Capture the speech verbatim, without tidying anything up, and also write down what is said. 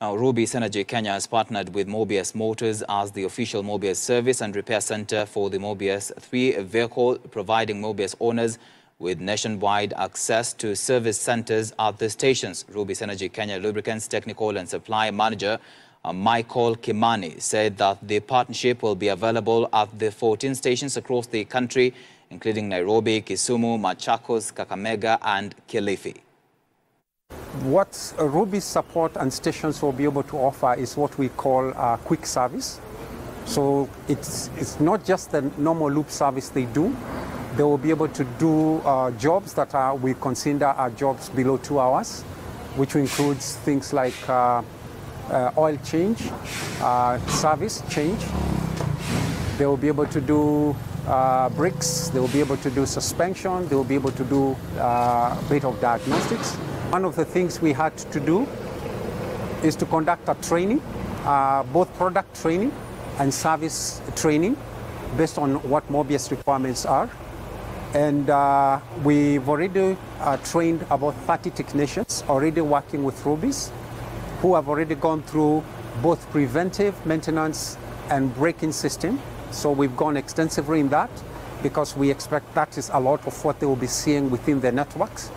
Now, Rubis Energy Kenya has partnered with Mobius Motors as the official Mobius service and repair center for the Mobius three vehicle, providing Mobius owners with nationwide access to service centers at the stations. Rubis Energy Kenya Lubricants Technical and Supply Manager Michael Kimani said that the partnership will be available at the fourteen stations across the country, including Nairobi, Kisumu, Machakos, Kakamega and Kilifi. What Rubis support and stations will be able to offer is what we call uh, quick service. So it's, it's not just the normal loop service they do. They will be able to do uh, jobs that are, we consider are jobs below two hours, which includes things like uh, uh, oil change, uh, service change. They will be able to do uh, brakes. They will be able to do suspension. They will be able to do uh, a bit of diagnostics. One of the things we had to do is to conduct a training, uh, both product training and service training, based on what Mobius requirements are. And uh, we've already uh, trained about thirty technicians already working with Rubis, who have already gone through both preventive maintenance and braking system. So we've gone extensively in that, because we expect that is a lot of what they will be seeing within their networks.